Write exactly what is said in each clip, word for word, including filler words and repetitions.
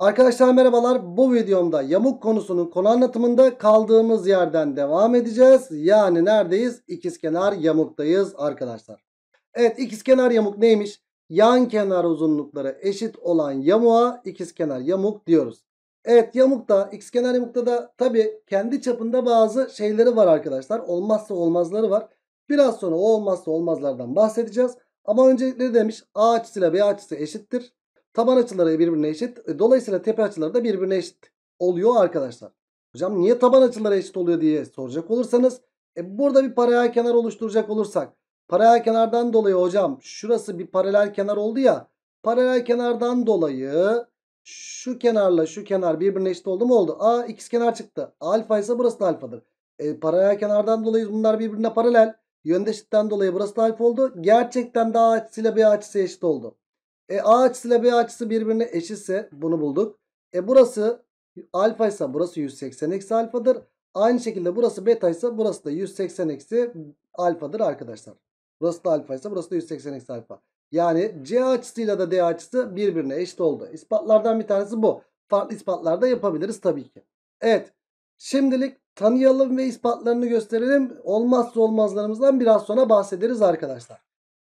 Arkadaşlar merhabalar, bu videomda yamuk konusunun konu anlatımında kaldığımız yerden devam edeceğiz. Yani neredeyiz? İkizkenar yamuktayız arkadaşlar. Evet, ikizkenar yamuk neymiş? Yan kenar uzunlukları eşit olan yamuğa ikizkenar yamuk diyoruz. Evet, yamukta, ikizkenar yamukta da tabi kendi çapında bazı şeyleri var arkadaşlar. Olmazsa olmazları var. Biraz sonra o olmazsa olmazlardan bahsedeceğiz. Ama öncelikle demiş A açısıyla B açısı eşittir. Taban açıları birbirine eşit. Dolayısıyla tepe açıları da birbirine eşit oluyor arkadaşlar. Hocam niye taban açıları eşit oluyor diye soracak olursanız. E burada bir paralel kenar oluşturacak olursak. Paralel kenardan dolayı hocam şurası bir paralel kenar oldu ya. Paralel kenardan dolayı şu kenarla şu kenar birbirine eşit oldu mu oldu. A ikizkenar çıktı. Alfa ise burası da alfadır. E, paralel kenardan dolayı bunlar birbirine paralel. Yöndeşlikten dolayı burası da alfa oldu. Gerçekten de A açısıyla B açısı eşit oldu. E, A açısıyla B açısı birbirine eşitse bunu bulduk. E, burası alfa ise burası yüz seksen eksi alfadır. Aynı şekilde burası beta ise burası da yüz seksen eksi alfadır arkadaşlar. Burası da alfa ise burası da yüz seksen eksi alfa. Yani C açısıyla da D açısı birbirine eşit oldu. İspatlardan bir tanesi bu. Farklı ispatlar da yapabiliriz tabii ki. Evet, şimdilik tanıyalım ve ispatlarını gösterelim. Olmazsa olmazlarımızdan biraz sonra bahsederiz arkadaşlar.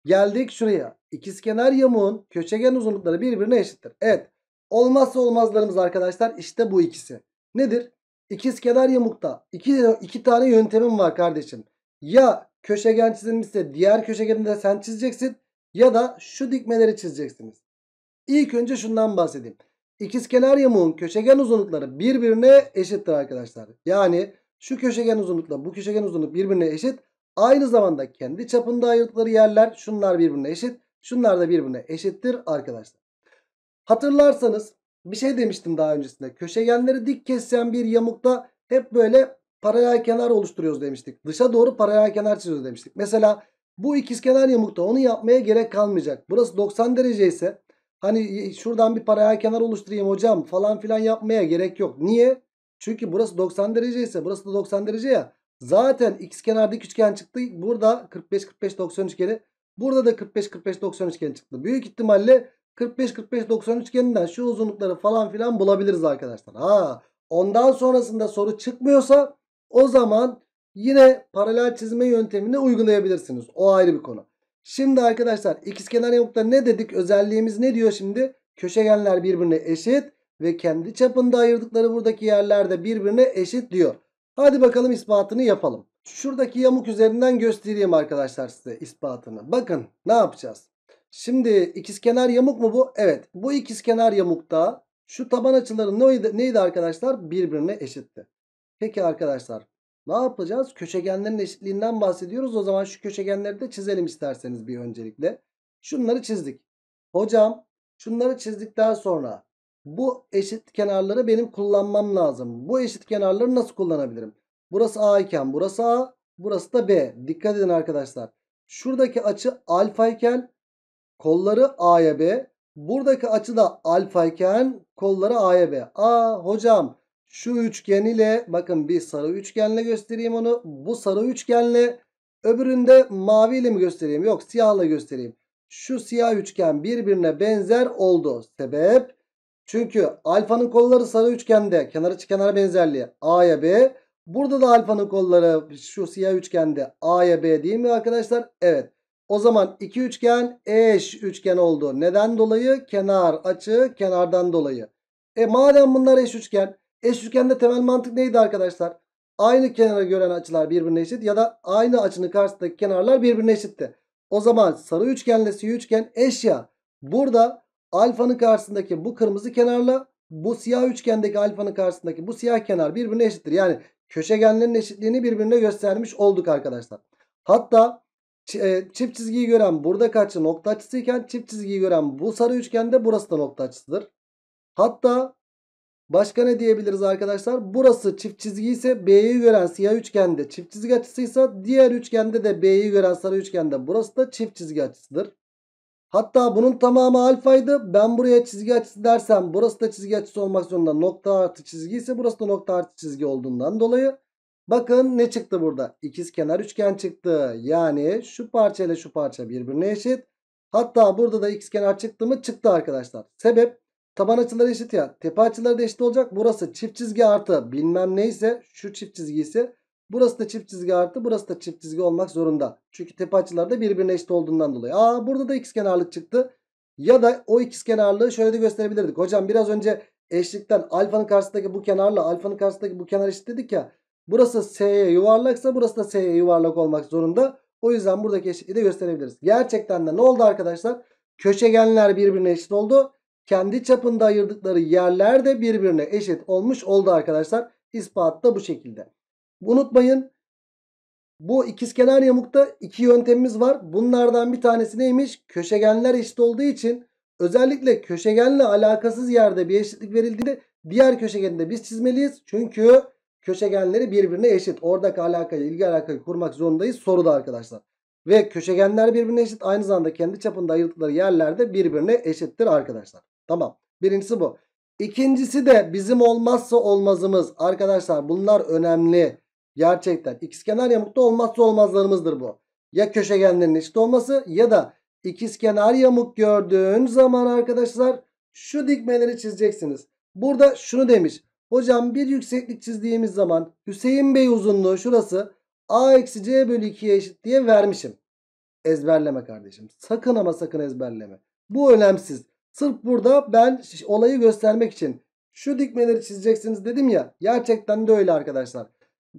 Geldik şuraya. İkizkenar yamuğun köşegen uzunlukları birbirine eşittir. Evet. Olmazsa olmazlarımız arkadaşlar işte bu ikisi. Nedir? İkizkenar yamukta iki, iki tane yöntemim var kardeşim. Ya köşegen çizilmişse diğer köşegeni de sen çizeceksin. Ya da şu dikmeleri çizeceksiniz. İlk önce şundan bahsedeyim. İkizkenar yamuğun köşegen uzunlukları birbirine eşittir arkadaşlar. Yani şu köşegen uzunlukla bu köşegen uzunluk birbirine eşit. Aynı zamanda kendi çapında ayırdıkları yerler şunlar birbirine eşit. Şunlar da birbirine eşittir arkadaşlar. Hatırlarsanız bir şey demiştim daha öncesinde. Köşegenleri dik kesen bir yamukta hep böyle paralel kenar oluşturuyoruz demiştik. Dışa doğru paralel kenar çiziyoruz demiştik. Mesela bu ikizkenar yamukta onu yapmaya gerek kalmayacak. Burası doksan derece ise hani şuradan bir paralel kenar oluşturayım hocam falan filan yapmaya gerek yok. Niye? Çünkü burası doksan derece ise burası da doksan derece ya. Zaten ikizkenar dik üçgen çıktı. Burada kırk beş kırk beş doksan üçgeni. Burada da kırk beş kırk beş doksan üçgeni çıktı. Büyük ihtimalle kırk beş kırk beş doksan üçgeninden şu uzunlukları falan filan bulabiliriz arkadaşlar. Ha, ondan sonrasında soru çıkmıyorsa o zaman yine paralel çizme yöntemini uygulayabilirsiniz. O ayrı bir konu. Şimdi arkadaşlar ikizkenar yamukta ne dedik? Özelliğimiz ne diyor şimdi? Köşegenler birbirine eşit ve kendi çapında ayırdıkları buradaki yerlerde birbirine eşit diyor. Hadi bakalım ispatını yapalım. Şuradaki yamuk üzerinden göstereyim arkadaşlar size ispatını. Bakın ne yapacağız? Şimdi ikizkenar yamuk mu bu? Evet. Bu ikizkenar yamukta şu taban açıları neydi, neydi arkadaşlar? Birbirine eşitti. Peki arkadaşlar ne yapacağız? Köşegenlerin eşitliğinden bahsediyoruz. O zaman şu köşegenleri de çizelim isterseniz bir öncelikle. Şunları çizdik. Hocam şunları çizdikten sonra bu eşit kenarları benim kullanmam lazım. Bu eşit kenarları nasıl kullanabilirim? Burası A iken burası A, burası da B. Dikkat edin arkadaşlar. Şuradaki açı alfa iken kolları A'ya B. Buradaki açı da alfa iken kolları A'ya B. Aa hocam şu üçgen ile bakın bir sarı üçgenle göstereyim onu. Bu sarı üçgenle öbüründe mavi ile mi göstereyim? Yok, siyahla göstereyim. Şu siyah üçgen birbirine benzer oldu. Sebep? Çünkü alfanın kolları sarı üçgende kenar açı kenar benzerliği A'ya B. Burada da alfanın kolları şu siyah üçgende A'ya B değil mi arkadaşlar? Evet. O zaman iki üçgen eş üçgen oldu. Neden dolayı? Kenar açı kenardan dolayı. E madem bunlar eş üçgen. Eş üçgende temel mantık neydi arkadaşlar? Aynı kenara gören açılar birbirine eşit ya da aynı açının karşısındaki kenarlar birbirine eşitti. O zaman sarı üçgenle siyah üçgen eş ya. Burada alfanın karşısındaki bu kırmızı kenarla bu siyah üçgendeki alfanın karşısındaki bu siyah kenar birbirine eşittir. Yani köşegenlerin eşitliğini birbirine göstermiş olduk arkadaşlar. Hatta çift çizgiyi gören buradaki açı nokta açısıyken çift çizgiyi gören bu sarı üçgende burası da nokta açısıdır. Hatta başka ne diyebiliriz arkadaşlar? Burası çift çizgi ise B'yi gören siyah üçgende çift çizgi açısıysa diğer üçgende de B'yi gören sarı üçgende burası da çift çizgi açısıdır. Hatta bunun tamamı alfaydı. Ben buraya çizgi açısı dersem burası da çizgi açısı olmak zorunda nokta artı çizgi ise burası da nokta artı çizgi olduğundan dolayı. Bakın ne çıktı burada? İkizkenar üçgen çıktı. Yani şu parça ile şu parça birbirine eşit. Hatta burada da ikizkenar çıktı mı? Çıktı arkadaşlar. Sebep Taban açıları eşit ya. Tepe açıları da eşit olacak. Burası çift çizgi artı bilmem neyse şu çift çizgi ise burası da çift çizgi artı burası da çift çizgi olmak zorunda. Çünkü tepe açıları da birbirine eşit olduğundan dolayı. Aa, burada da ikizkenarlık çıktı. Ya da o ikizkenarlığı şöyle de gösterebilirdik. Hocam biraz önce eşlikten alfanın karşısındaki bu kenarla alfanın karşısındaki bu kenar eşit dedik ya. Burası S'ye yuvarlaksa burası da S'ye yuvarlak olmak zorunda. O yüzden buradaki eşitliği de gösterebiliriz. Gerçekten de ne oldu arkadaşlar? Köşegenler birbirine eşit oldu. Kendi çapında ayırdıkları yerler de birbirine eşit olmuş oldu arkadaşlar. İspat da bu şekilde. Unutmayın, bu ikizkenar yamukta iki yöntemimiz var. Bunlardan bir tanesi neymiş? Köşegenler eşit olduğu için özellikle köşegenle alakasız yerde bir eşitlik verildiğinde diğer köşegeni de biz çizmeliyiz. Çünkü köşegenleri birbirine eşit. Oradaki alakayı, ilgi alakayı kurmak zorundayız soruda arkadaşlar. Ve köşegenler birbirine eşit. Aynı zamanda kendi çapında ayırdıkları yerlerde birbirine eşittir arkadaşlar. Tamam. Birincisi bu. İkincisi de bizim olmazsa olmazımız. Arkadaşlar bunlar önemli. Gerçekten. İkizkenar yamukta olmazsa olmazlarımızdır bu. Ya köşegenlerin eşit olması ya da ikizkenar yamuk gördüğün zaman arkadaşlar şu dikmeleri çizeceksiniz. Burada şunu demiş. Hocam bir yükseklik çizdiğimiz zaman Hüseyin Bey uzunluğu şurası a eksi c bölü ikiye eşit diye vermişim. Ezberleme kardeşim. Sakın ama sakın ezberleme. Bu önemsiz. Sırf burada ben olayı göstermek için şu dikmeleri çizeceksiniz dedim ya. Gerçekten de öyle arkadaşlar.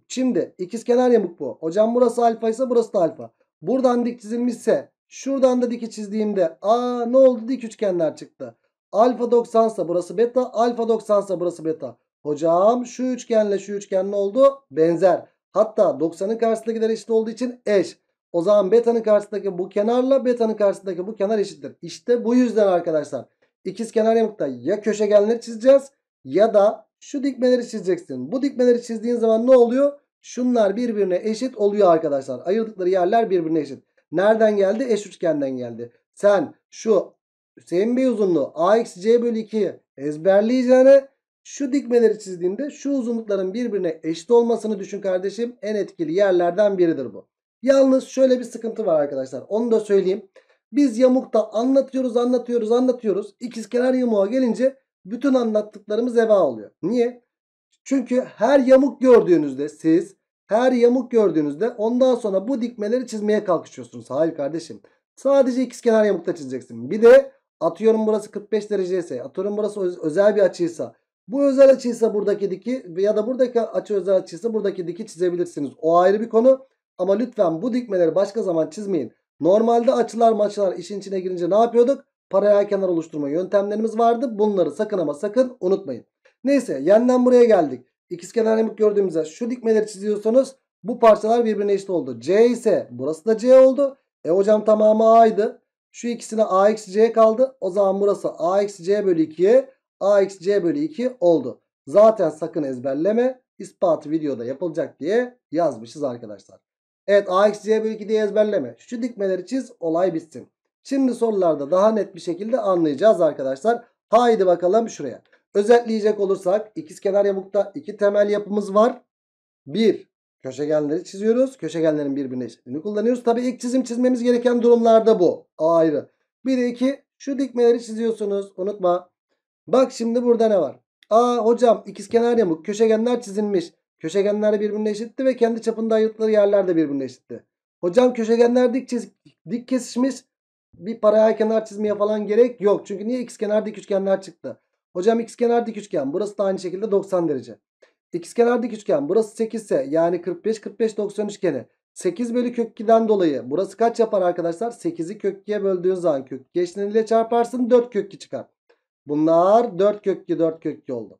Şimdi ikizkenar yamuk bu. Hocam burası alfa ise burası da alfa. Buradan dik çizilmişse şuradan da diki çizdiğimde aa ne oldu, dik üçgenler çıktı. Alfa doksan ise burası beta, alfa doksan ise burası beta. Hocam şu üçgenle şu üçgen ne oldu? Benzer. Hatta doksanın karşısındakiler eşit olduğu için eş. O zaman beta'nın karşısındaki bu kenarla beta'nın karşısındaki bu kenar eşittir. İşte bu yüzden arkadaşlar ikizkenar yamukta ya köşegenleri çizeceğiz ya da şu dikmeleri çizeceksin. Bu dikmeleri çizdiğin zaman ne oluyor? Şunlar birbirine eşit oluyor arkadaşlar. Ayırdıkları yerler birbirine eşit. Nereden geldi? Eş üçgenden geldi. Sen şu Hüseyin Bey uzunluğu a eksi c bölü ikiyi ezberleyeceğine şu dikmeleri çizdiğinde şu uzunlukların birbirine eşit olmasını düşün kardeşim. En etkili yerlerden biridir bu. Yalnız şöyle bir sıkıntı var arkadaşlar. Onu da söyleyeyim. Biz yamukta anlatıyoruz, anlatıyoruz, anlatıyoruz. İkizkenar yamuğa gelince bütün anlattıklarımız heba oluyor. Niye? Çünkü her yamuk gördüğünüzde siz her yamuk gördüğünüzde ondan sonra bu dikmeleri çizmeye kalkışıyorsunuz. Hayır kardeşim. Sadece ikizkenar yamukta çizeceksin. Bir de atıyorum burası kırk beş derece ise, atıyorum burası özel bir açıysa, bu özel açıysa buradaki diki ya da buradaki açı özel açıysa buradaki diki çizebilirsiniz. O ayrı bir konu. Ama lütfen bu dikmeleri başka zaman çizmeyin. Normalde açılar maçlar işin içine girince ne yapıyorduk? Paralel kenar oluşturma yöntemlerimiz vardı. Bunları sakın ama sakın unutmayın. Neyse yeniden buraya geldik. İkizkenar yamuk gördüğümüzde şu dikmeleri çiziyorsanız bu parçalar birbirine eşit oldu. C ise burası da C oldu. E hocam tamamı A'ydı. Şu ikisine a eksi c kaldı. O zaman burası a eksi c bölü ikiye a eksi c bölü iki oldu. Zaten sakın ezberleme. İspatı videoda yapılacak diye yazmışız arkadaşlar. Evet a eksi c bölü iki diye ezberleme. Şu dikmeleri çiz, olay bitsin. Şimdi sorularda daha net bir şekilde anlayacağız arkadaşlar. Haydi bakalım şuraya. Özetleyecek olursak ikizkenar yamukta iki temel yapımız var. bir. Köşegenleri çiziyoruz. Köşegenlerin birbirine eşitliğini kullanıyoruz. Tabii ilk çizim çizmemiz gereken durumlarda bu. Ayrı. bir iki. Şu dikmeleri çiziyorsunuz. Unutma. Bak şimdi burada ne var? Aa hocam ikizkenar yamuk, köşegenler çizilmiş. Köşegenler birbirine eşitti ve kendi çapında ayırdıkları yerler de birbirine eşitti. Hocam köşegenler dik, çiz dik kesişmiş. Bir paralel kenar çizmeye falan gerek yok. Çünkü niye? İkizkenar dik üçgenler çıktı. Hocam ikizkenar dik üçgen. Burası da aynı şekilde doksan derece. İkizkenar dik üçgen. Burası sekiz ise yani kırk beş kırk beş doksan üçgeni sekiz bölü kök ikiden dolayı burası kaç yapar arkadaşlar? sekizi kök ikiye böldüğün zaman kök iki eşleniyle çarparsın, dört kök iki çıkar. Bunlar dört kök iki dört kök iki oldu.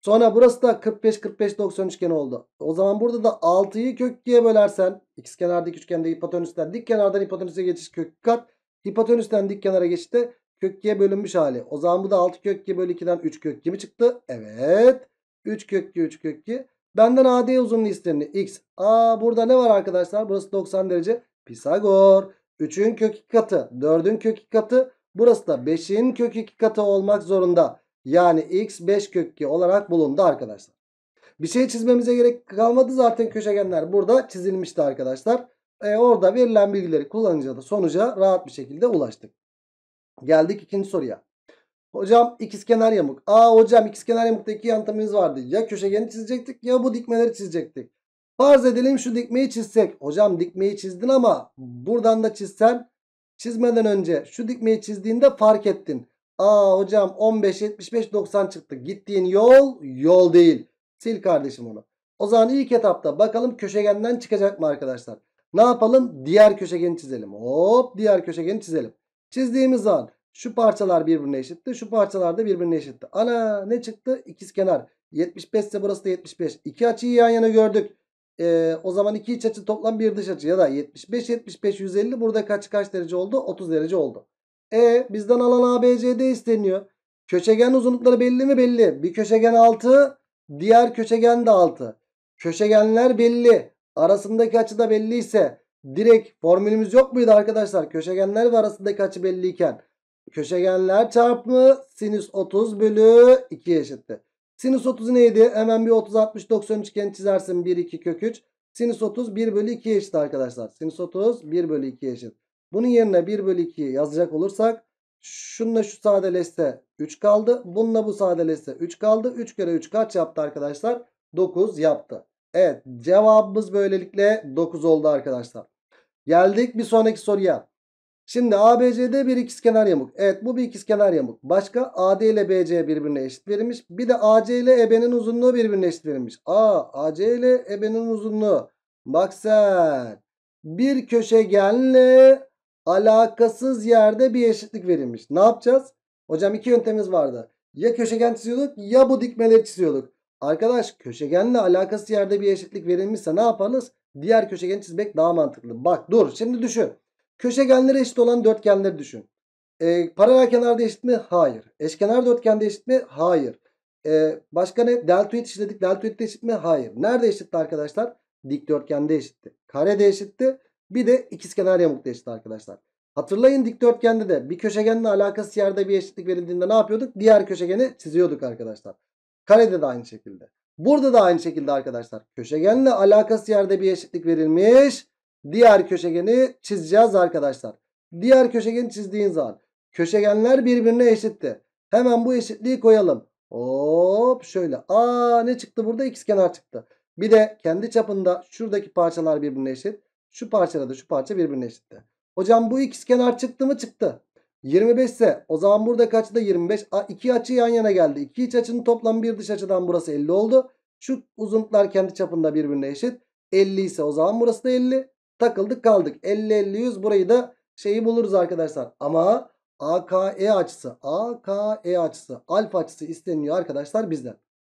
Sonra burası da kırk beş kırk beş doksan üçgeni oldu. O zaman burada da altıyı kök ikiye bölersen ikizkenar dik üçgende hipotenüsten dik kenardan hipotenüse geçiş kök kat, hipotenüsten dik kenara geçişte kök ikiye bölünmüş hali. O zaman bu da altı kök iki bölü ikiden üç kök iki mi çıktı? Evet. üç kök iki üç kök iki. Benden A D uzunluğu isteneni x. Aa burada ne var arkadaşlar? Burası doksan derece. Pisagor. üçün kök iki katı, dördün kök iki katı. Burası da beşin kök iki katı olmak zorunda. Yani x beş kök iki olarak bulundu arkadaşlar. Bir şey çizmemize gerek kalmadı. Zaten köşegenler burada çizilmişti arkadaşlar. E orada verilen bilgileri kullanınca da sonuca rahat bir şekilde ulaştık. Geldik ikinci soruya. Hocam ikizkenar yamuk. Aa hocam ikizkenar yamukta iki yöntemimiz vardı. Ya köşegeni çizecektik ya bu dikmeleri çizecektik. Farz edelim şu dikmeyi çizsek. Hocam dikmeyi çizdin ama buradan da çizsen, çizmeden önce şu dikmeyi çizdiğinde fark ettin. Aa hocam on beş, yetmiş beş, doksan çıktı. Gittiğin yol yol değil. Sil kardeşim onu. O zaman ilk etapta bakalım köşegenden çıkacak mı arkadaşlar? Ne yapalım? Diğer köşegeni çizelim. Hop diğer köşegeni çizelim. Çizdiğimiz zaman şu parçalar birbirine eşitti. Şu parçalar da birbirine eşitti. Ana ne çıktı? İkizkenar. yetmiş beş ise burası da yetmiş beş. İki açıyı yan yana gördük. Ee, o zaman iki iç açı toplam bir dış açı ya da yetmiş beş, yetmiş beş, yüz elli. Burada kaç kaç derece oldu? otuz derece oldu. E bizden alan A B C D isteniyor. Köşegen uzunlukları belli mi? Belli. Bir köşegen altı, diğer köşegen de altı. Köşegenler belli. Arasındaki açı da belliyse direkt formülümüz yok muydu arkadaşlar? Köşegenler ve arasındaki açı belliyken köşegenler çarpımı sinüs otuz bölü iki eşittir. Sinüs otuz neydi? Hemen bir otuz, altmış, doksan üçgeni çizersin. bir, iki, kök üç. Sinüs otuz bir bölü ikiye eşit arkadaşlar. Sinüs otuz bir bölü ikiye eşit. Bunun yerine bir bölü ikiyi yazacak olursak şununla şu sadeleşse üç kaldı. Bununla bu sadeleşse üç kaldı. üç kere üç kaç yaptı arkadaşlar? dokuz yaptı. Evet cevabımız böylelikle dokuz oldu arkadaşlar. Geldik bir sonraki soruya. Şimdi A B C'de bir ikizkenar yamuk. Evet bu bir ikizkenar yamuk. Başka A D ile B C birbirine eşit verilmiş. Bir de A C ile E B'nin uzunluğu birbirine eşit verilmiş. Aa A C ile E B'nin uzunluğu. Bak sen. Bir köşegenle alakasız yerde bir eşitlik verilmiş. Ne yapacağız? Hocam iki yöntemimiz vardı. Ya köşegen çiziyorduk ya bu dikmeleri çiziyorduk. Arkadaş köşegenle alakasız yerde bir eşitlik verilmişse ne yaparız? Diğer köşegeni çizmek daha mantıklı. Bak dur şimdi düşün. Köşegenlere eşit olan dörtgenleri düşün. E, paralel kenarda eşit mi? Hayır. Eşkenar dörtgende eşit mi? Hayır. E, başka ne? Deltoid işledik. Deltoid'de eşit mi? Hayır. Nerede eşitti arkadaşlar? Dikdörtgende eşitti. Karede eşitti. Bir de ikizkenar yamukta eşit arkadaşlar. Hatırlayın dikdörtgende de bir köşegenle alakasız yerde bir eşitlik verildiğinde ne yapıyorduk? Diğer köşegeni çiziyorduk arkadaşlar. Karede de aynı şekilde. Burada da aynı şekilde arkadaşlar. Köşegenle alakası yerde bir eşitlik verilmiş. Diğer köşegeni çizeceğiz arkadaşlar. Diğer köşegeni çizdiğin zaman köşegenler birbirine eşitti. Hemen bu eşitliği koyalım. Hop şöyle. Aa ne çıktı burada? İkizkenar çıktı. Bir de kendi çapında şuradaki parçalar birbirine eşit. Şu parçada da şu parça birbirine eşitti. Hocam bu ikizkenar çıktı mı? Çıktı. yirmi beş ise o zaman burada kaçtı da yirmi beş. iki açı yan yana geldi. iki iç açının toplamı bir dış açıdan burası elli oldu. Şu uzunluklar kendi çapında birbirine eşit. elli ise o zaman burası da elli. Takıldık kaldık. elli, elli, yüz burayı da şeyi buluruz arkadaşlar. Ama A K E açısı, A K E açısı, alfa açısı isteniyor arkadaşlar bizden.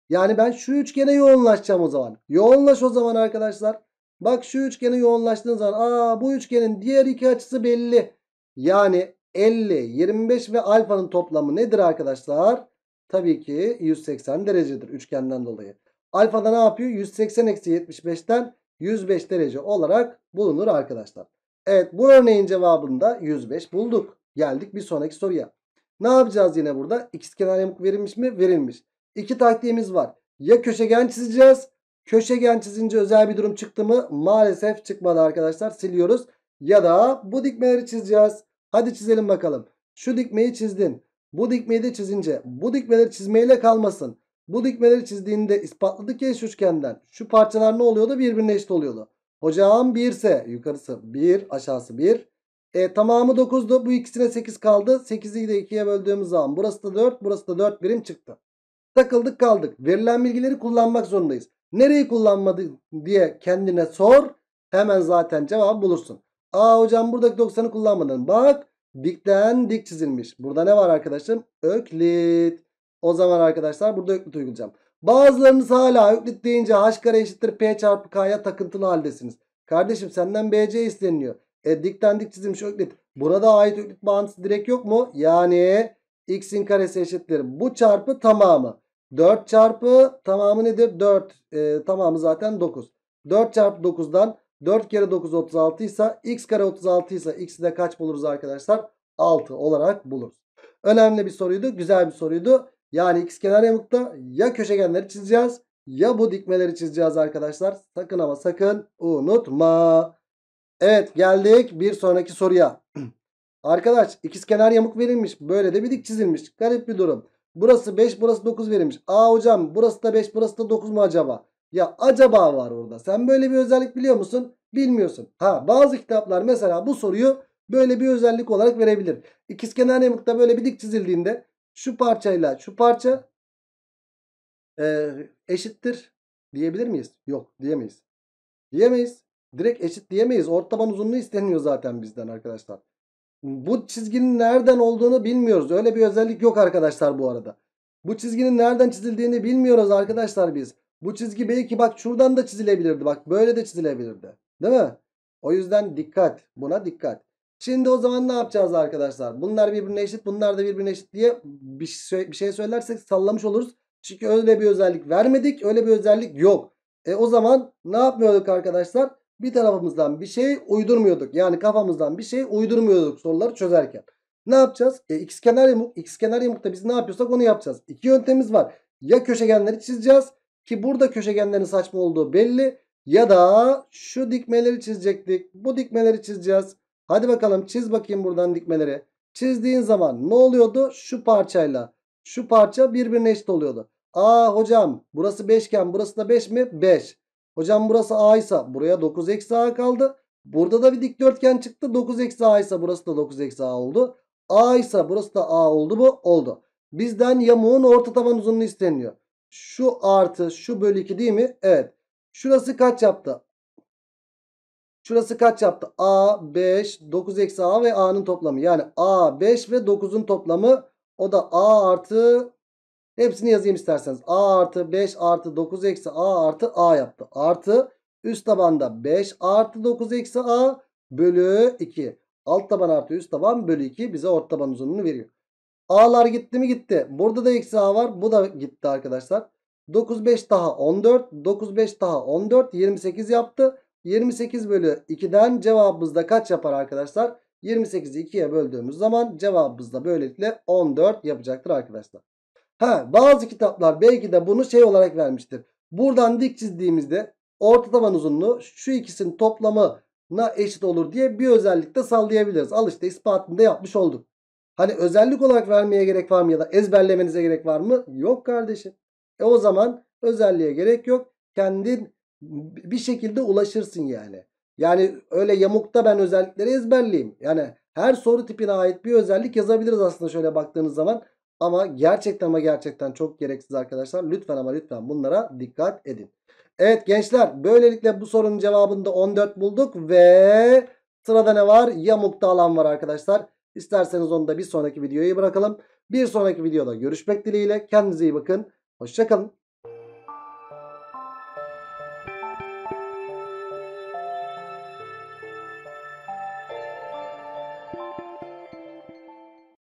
Yani ben şu üçgene yoğunlaşacağım o zaman. Yoğunlaş o zaman arkadaşlar. Bak şu üçgene yoğunlaştığın zaman aa bu üçgenin diğer iki açısı belli. Yani elli, yirmi beş ve alfanın toplamı nedir arkadaşlar? Tabii ki yüz seksen derecedir üçgenden dolayı. Alfa da ne yapıyor? yüz seksen eksi yetmiş beşten yüz beş derece olarak bulunur arkadaşlar. Evet bu örneğin cevabında yüz beş bulduk. Geldik bir sonraki soruya. Ne yapacağız yine burada? İkizkenar yamuk verilmiş mi? Verilmiş. İki taktiğimiz var. Ya köşegen çizeceğiz. Köşegen çizince özel bir durum çıktı mı? Maalesef çıkmadı arkadaşlar. Siliyoruz. Ya da bu dikmeleri çizeceğiz. Hadi çizelim bakalım. Şu dikmeyi çizdin. Bu dikmeyi de çizince bu dikmeleri çizmeyle kalmasın. Bu dikmeleri çizdiğinde ispatladık ya eş üçgenden. Şu parçalar ne oluyordu? Birbirine eşit oluyordu. Hocam bir ise yukarısı bir, aşağısı bir. E, tamamı dokuzdu. Bu ikisine sekiz kaldı. sekizi de ikiye böldüğümüz zaman burası da dört, burası da dört birim çıktı. Takıldık kaldık. Verilen bilgileri kullanmak zorundayız. Nereyi kullanmadı diye kendine sor. Hemen zaten cevabı bulursun. Aa hocam buradaki doksanı kullanmadın. Bak dikten dik çizilmiş. Burada ne var arkadaşım? Öklit. O zaman arkadaşlar burada öklit uygulayacağım. Bazılarınız hala öklit deyince h kare eşittir p çarpı k'ya takıntılı haldesiniz. Kardeşim senden B C isteniliyor. E dikten dik çizilmiş öklit. Burada ait öklit bağıntısı direkt yok mu? Yani x'in karesi eşittir bu çarpı tamamı. dört çarpı tamamı nedir? dört e, tamamı zaten dokuz. dört çarpı dokuzdan dört kere dokuz otuz altı ise x kare otuz altı ise x'i de kaç buluruz arkadaşlar? altı olarak buluruz. Önemli bir soruydu. Güzel bir soruydu. Yani ikizkenar yamukta ya köşegenleri çizeceğiz ya bu dikmeleri çizeceğiz arkadaşlar. Sakın ama sakın unutma. Evet geldik bir sonraki soruya. Arkadaş ikizkenar yamuk verilmiş. Böyle de bir dik çizilmiş. Garip bir durum. Burası beş, burası dokuz verilmiş. Aa hocam burası da beş, burası da dokuz mu acaba? Ya acaba var orada. Sen böyle bir özellik biliyor musun? Bilmiyorsun. Ha, bazı kitaplar mesela bu soruyu böyle bir özellik olarak verebilir. İkizkenar yamukta böyle bir dik çizildiğinde şu parçayla şu parça e, eşittir diyebilir miyiz? Yok, diyemeyiz. Diyemeyiz. Direkt eşit diyemeyiz. Orta taban uzunluğu isteniyor zaten bizden arkadaşlar. Bu çizginin nereden olduğunu bilmiyoruz. Öyle bir özellik yok arkadaşlar bu arada. Bu çizginin nereden çizildiğini bilmiyoruz arkadaşlar biz. Bu çizgi belki bak şuradan da çizilebilirdi. Bak böyle de çizilebilirdi. Değil mi? O yüzden dikkat. Buna dikkat. Şimdi o zaman ne yapacağız arkadaşlar? Bunlar birbirine eşit, bunlar da birbirine eşit diye bir şey söylersek sallamış oluruz. Çünkü öyle bir özellik vermedik. Öyle bir özellik yok. E o zaman ne yapmıyorduk arkadaşlar? Bir tarafımızdan bir şey uydurmuyorduk. Yani kafamızdan bir şey uydurmuyorduk soruları çözerken. Ne yapacağız? E, ikizkenar yamuk. İkizkenar yamukta biz ne yapıyorsak onu yapacağız. İki yöntemimiz var. Ya köşegenleri çizeceğiz ki burada köşegenlerin saçma olduğu belli. Ya da şu dikmeleri çizecektik. Bu dikmeleri çizeceğiz. Hadi bakalım çiz bakayım buradan dikmeleri. Çizdiğin zaman ne oluyordu? Şu parçayla şu parça birbirine eşit oluyordu. Aa hocam burası beş iken burası da beş mi? beş. Hocam burası A ise buraya dokuz eksi A kaldı. Burada da bir dikdörtgen çıktı. dokuz eksi A ise burası da dokuz eksi A oldu. A ise burası da A oldu mu? Oldu. Bizden yamuğun orta taban uzunluğu isteniyor. Şu artı şu bölü iki değil mi? Evet. Şurası kaç yaptı? Şurası kaç yaptı? A, beş, dokuz eksi A ve A'nın toplamı. Yani A, beş ve dokuzun toplamı. O da A artı... Hepsini yazayım isterseniz. A artı beş artı dokuz eksi A artı A yaptı. Artı üst tabanda beş artı dokuz eksi A bölü iki. Alt taban artı üst taban bölü iki bize orta taban uzunluğunu veriyor. A'lar gitti mi? Gitti. Burada da eksi A var. Bu da gitti arkadaşlar. dokuz beş daha on dört. dokuz beş daha on dört. yirmi sekiz yaptı. yirmi sekiz bölü iki'den cevabımızda kaç yapar arkadaşlar? yirmi sekizi iki'ye böldüğümüz zaman cevabımızda böylelikle on dört yapacaktır arkadaşlar. Ha, bazı kitaplar belki de bunu şey olarak vermiştir. Buradan dik çizdiğimizde orta taban uzunluğu şu ikisinin toplamına eşit olur diye bir özellikle sallayabiliriz. Al işte ispatını da yapmış olduk. Hani özellik olarak vermeye gerek var mı ya da ezberlemenize gerek var mı? Yok kardeşim. E o zaman özelliğe gerek yok. Kendin bir şekilde ulaşırsın yani. Yani öyle yamukta ben özellikleri ezberleyeyim. Yani her soru tipine ait bir özellik yazabiliriz aslında şöyle baktığınız zaman. Ama gerçekten ama gerçekten çok gereksiz arkadaşlar. Lütfen ama lütfen bunlara dikkat edin. Evet gençler, böylelikle bu sorunun cevabını da on dört bulduk ve sırada ne var? Yamukta alan var arkadaşlar. İsterseniz onu da bir sonraki videoya bırakalım. Bir sonraki videoda görüşmek dileğiyle. Kendinize iyi bakın. Hoşça kalın.